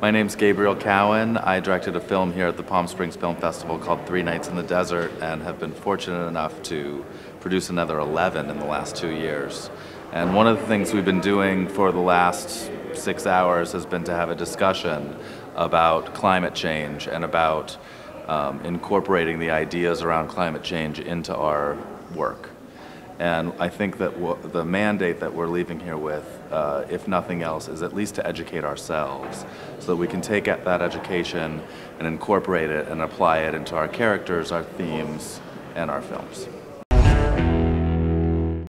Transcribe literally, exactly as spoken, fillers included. My name's Gabriel Cowan. I directed a film here at the Palm Springs Film Festival called Three Nights in the Desert, and have been fortunate enough to produce another eleven in the last two years. And one of the things we've been doing for the last six hours has been to have a discussion about climate change and about um, incorporating the ideas around climate change into our work. And I think that w the mandate that we're leaving here with, uh, if nothing else, is at least to educate ourselves so that we can take at that education and incorporate it and apply it into our characters, our themes, and our films.